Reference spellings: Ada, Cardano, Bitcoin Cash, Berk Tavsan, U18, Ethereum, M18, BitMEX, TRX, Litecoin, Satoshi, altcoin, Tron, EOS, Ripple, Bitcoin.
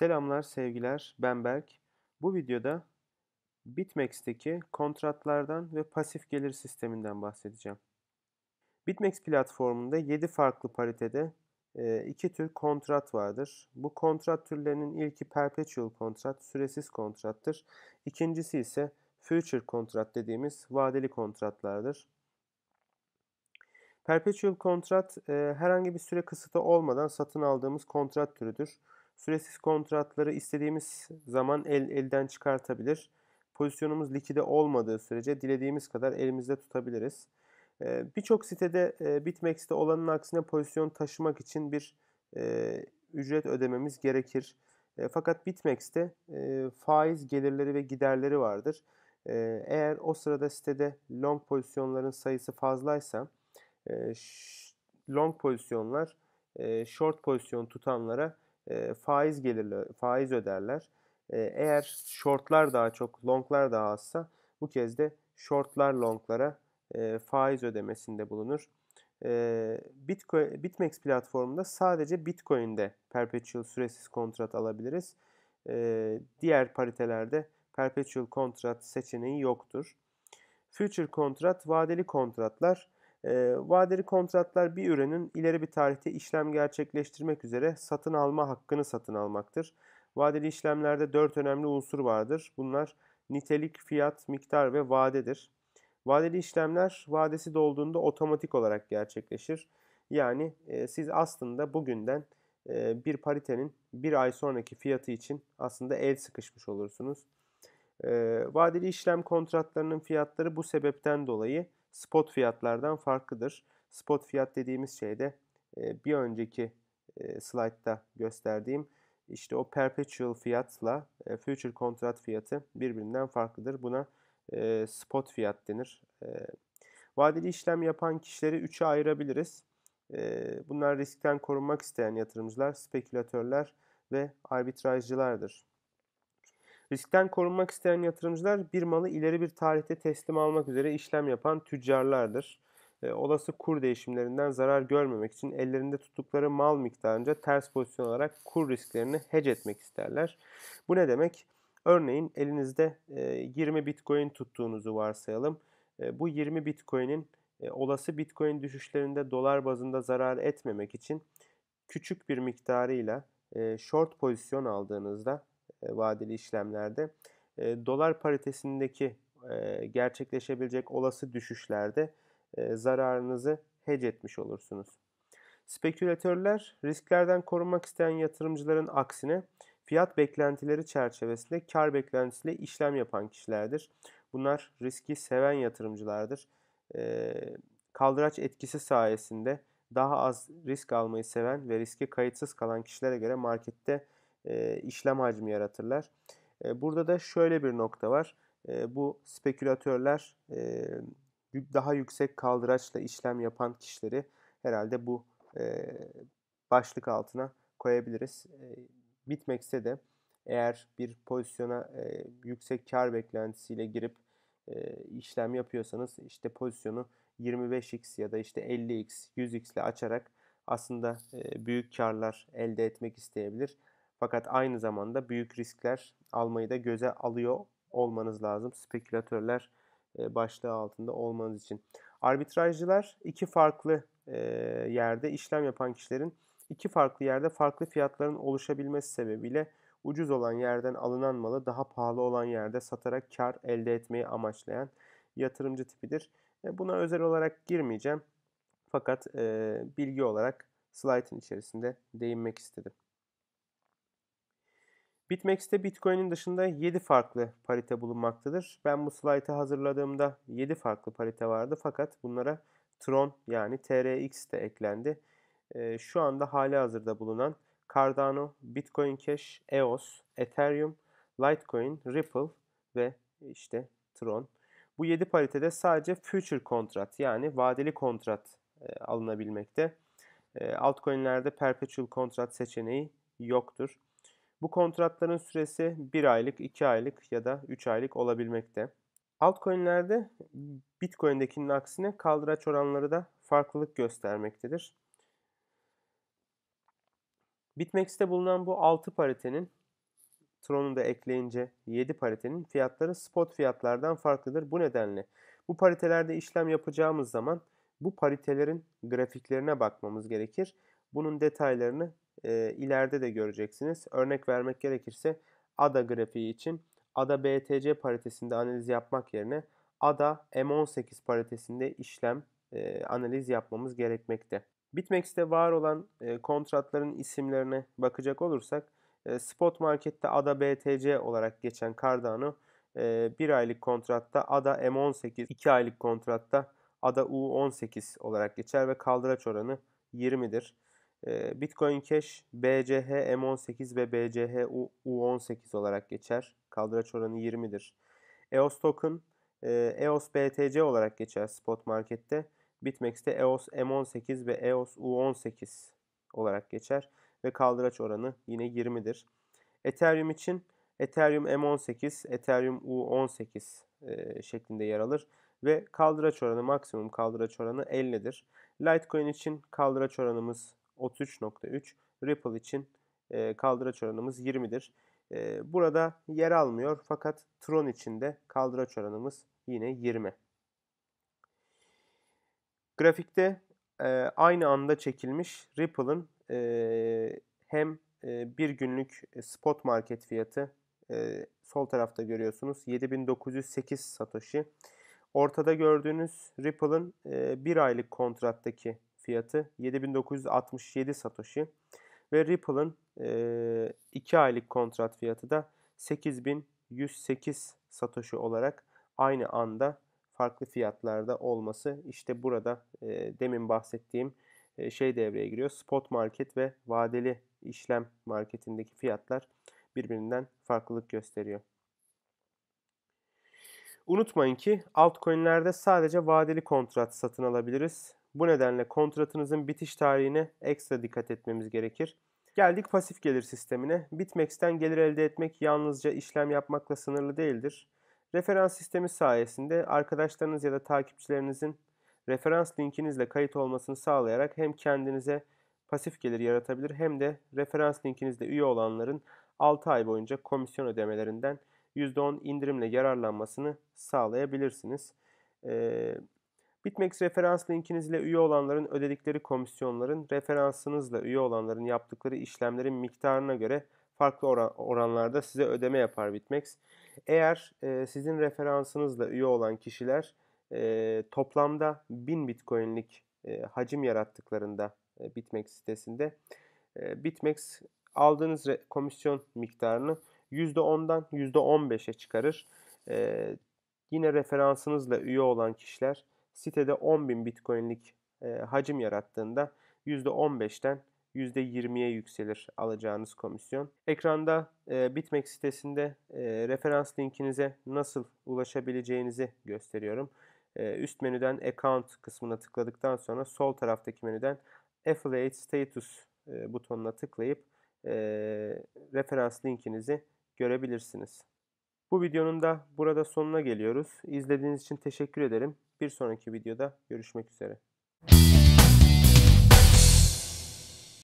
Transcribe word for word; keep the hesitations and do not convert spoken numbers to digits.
Selamlar, sevgiler. Ben Berk. Bu videoda BitMEX'teki kontratlardan ve pasif gelir sisteminden bahsedeceğim. BitMEX platformunda yedi farklı paritede iki tür kontrat vardır. Bu kontrat türlerinin ilki perpetual kontrat, süresiz kontrattır. İkincisi ise future kontrat dediğimiz vadeli kontratlardır. Perpetual kontrat herhangi bir süre kısıtı olmadan satın aldığımız kontrat türüdür. Süresiz kontratları istediğimiz zaman el, elden çıkartabilir. Pozisyonumuz likide olmadığı sürece dilediğimiz kadar elimizde tutabiliriz. Ee, Birçok sitede e, BitMEX'te olanın aksine pozisyon taşımak için bir e, ücret ödememiz gerekir. E, fakat BitMEX'te e, faiz gelirleri ve giderleri vardır. E, eğer o sırada sitede long pozisyonların sayısı fazlaysa e, long pozisyonlar e, short pozisyon tutanlara E, faiz gelirli, faiz öderler. E, eğer shortlar daha çok, longlar daha azsa bu kez de shortlar longlara e, faiz ödemesinde bulunur. E, Bitcoin, BitMEX platformunda sadece Bitcoin'de perpetual süresiz kontrat alabiliriz. E, diğer paritelerde perpetual kontrat seçeneği yoktur. Future kontrat, vadeli kontratlar. E, vadeli kontratlar bir ürünün ileri bir tarihte işlem gerçekleştirmek üzere satın alma hakkını satın almaktır. Vadeli işlemlerde dört önemli unsur vardır. Bunlar nitelik, fiyat, miktar ve vadedir. Vadeli işlemler vadesi dolduğunda otomatik olarak gerçekleşir. Yani e, siz aslında bugünden e, bir paritenin bir ay sonraki fiyatı için aslında el sıkışmış olursunuz. E, vadeli işlem kontratlarının fiyatları bu sebepten dolayı spot fiyatlardan farklıdır. Spot fiyat dediğimiz şey de bir önceki slaytta gösterdiğim işte o perpetual fiyatla future kontrat fiyatı birbirinden farklıdır. Buna spot fiyat denir. Vadeli işlem yapan kişileri üçe ayırabiliriz. Bunlar riskten korunmak isteyen yatırımcılar, spekülatörler ve arbitrajcılardır. Riskten korunmak isteyen yatırımcılar bir malı ileri bir tarihte teslim almak üzere işlem yapan tüccarlardır. E, olası kur değişimlerinden zarar görmemek için ellerinde tuttukları mal miktarınca ters pozisyon olarak kur risklerini hedge etmek isterler. Bu ne demek? Örneğin elinizde e, yirmi Bitcoin tuttuğunuzu varsayalım. E, bu yirmi Bitcoin'in e, olası Bitcoin düşüşlerinde dolar bazında zarar etmemek için küçük bir miktarıyla e, short pozisyon aldığınızda vadeli işlemlerde e, dolar paritesindeki e, gerçekleşebilecek olası düşüşlerde e, zararınızı hedge etmiş olursunuz. Spekülatörler risklerden korunmak isteyen yatırımcıların aksine fiyat beklentileri çerçevesinde kar beklentisiyle işlem yapan kişilerdir. Bunlar riski seven yatırımcılardır. E, kaldıraç etkisi sayesinde daha az risk almayı seven ve riske kayıtsız kalan kişilere göre markette E, işlem hacmi yaratırlar. E, burada da şöyle bir nokta var. E, bu spekülatörler e, daha yüksek kaldıraçla işlem yapan kişileri herhalde bu e, başlık altına koyabiliriz. E, BitMEX'te de eğer bir pozisyona e, yüksek kar beklentisiyle girip e, işlem yapıyorsanız işte pozisyonu yirmi beş x ya da işte elli x, yüz x ile açarak aslında e, büyük karlar elde etmek isteyebilir. Fakat aynı zamanda büyük riskler almayı da göze alıyor olmanız lazım. Spekülatörler başlığı altında olmanız için. Arbitrajcılar iki farklı yerde işlem yapan kişilerin iki farklı yerde farklı fiyatların oluşabilmesi sebebiyle ucuz olan yerden alınan malı daha pahalı olan yerde satarak kar elde etmeyi amaçlayan yatırımcı tipidir. Buna özel olarak girmeyeceğim. Fakat bilgi olarak slaytın içerisinde değinmek istedim. BitMEX'te Bitcoin'in dışında yedi farklı parite bulunmaktadır. Ben bu slaytı hazırladığımda yedi farklı parite vardı fakat bunlara Tron yani T R X de eklendi. E, şu anda hali hazırda bulunan Cardano, Bitcoin Cash, E O S, Ethereum, Litecoin, Ripple ve işte Tron. Bu yedi paritede sadece future kontrat yani vadeli kontrat e, alınabilmekte. E, altcoin'lerde perpetual kontrat seçeneği yoktur. Bu kontratların süresi bir aylık, iki aylık ya da üç aylık olabilmekte. Altcoin'lerde Bitcoin'dekinin aksine kaldıraç oranları da farklılık göstermektedir. BitMEX'te bulunan bu altı paritenin Tron'u da ekleyince yedi paritenin fiyatları spot fiyatlardan farklıdır. Bu nedenle bu paritelerde işlem yapacağımız zaman bu paritelerin grafiklerine bakmamız gerekir. Bunun detaylarını e, ileride de göreceksiniz. Örnek vermek gerekirse Ada grafiği için Ada B T C paritesinde analiz yapmak yerine Ada M on sekiz paritesinde işlem e, analiz yapmamız gerekmekte. BitMEX'te var olan e, kontratların isimlerine bakacak olursak e, spot markette Ada B T C olarak geçen Cardano e, bir aylık kontratta Ada M on sekiz, iki aylık kontratta Ada U on sekiz olarak geçer ve kaldıraç oranı yirmidir. E, Bitcoin Cash B C H M on sekiz ve B C H U on sekiz olarak geçer. Kaldıraç oranı yirmidir. E O S token e, E O S B T C olarak geçer spot markette. BitMEX'te E O S M on sekiz ve E O S U on sekiz olarak geçer ve kaldıraç oranı yine yirmidir. Ethereum için Ethereum M on sekiz, Ethereum U on sekiz e, şeklinde yer alır ve kaldıraç oranı, maksimum kaldıraç oranı ellidir. Litecoin için kaldıraç oranımız otuz üç nokta üç, Ripple için e, kaldıraç oranımız yirmidir. E, burada yer almıyor fakat Tron için de kaldıraç oranımız yine yirmi. Grafikte e, aynı anda çekilmiş Ripple'ın e, hem e, bir günlük spot market fiyatı e, sol tarafta görüyorsunuz yedi bin dokuz yüz sekiz Satoshi. Ortada gördüğünüz Ripple'ın e, bir aylık kontrattaki fiyatı yedi bin dokuz yüz altmış yedi Satoshi ve Ripple'ın e, iki aylık kontrat fiyatı da sekiz bin yüz sekiz Satoshi olarak aynı anda farklı fiyatlarda olması, işte burada e, demin bahsettiğim e, şey devreye giriyor. Spot market ve vadeli işlem marketindeki fiyatlar birbirinden farklılık gösteriyor. Unutmayın ki altcoin'lerde sadece vadeli kontrat satın alabiliriz. Bu nedenle kontratınızın bitiş tarihine ekstra dikkat etmemiz gerekir. Geldik pasif gelir sistemine. BitMEX'ten gelir elde etmek yalnızca işlem yapmakla sınırlı değildir. Referans sistemi sayesinde arkadaşlarınız ya da takipçilerinizin referans linkinizle kayıt olmasını sağlayarak hem kendinize pasif gelir yaratabilir hem de referans linkinizle üye olanların altı ay boyunca komisyon ödemelerinden yüzde on indirimle yararlanmasını sağlayabilirsiniz. Ee, BitMEX referans linkinizle üye olanların ödedikleri komisyonların referansınızla üye olanların yaptıkları işlemlerin miktarına göre farklı oran, oranlarda size ödeme yapar BitMEX. Eğer e, sizin referansınızla üye olan kişiler e, toplamda bin Bitcoin'lik e, hacim yarattıklarında e, BitMEX sitesinde e, BitMEX aldığınız komisyon miktarını yüzde ondan yüzde on beşe çıkarır. E, yine referansınızla üye olan kişiler sitede on bin Bitcoin'lik e, hacim yarattığında yüzde on beşten yüzde yirmiye yükselir alacağınız komisyon. Ekranda e, BitMEX sitesinde e, referans linkinize nasıl ulaşabileceğinizi gösteriyorum. E, üst menüden Account kısmına tıkladıktan sonra sol taraftaki menüden Affiliate Status e, butonuna tıklayıp e, referans linkinizi görebilirsiniz. Bu videonun da burada sonuna geliyoruz. İzlediğiniz için teşekkür ederim. Bir sonraki videoda görüşmek üzere.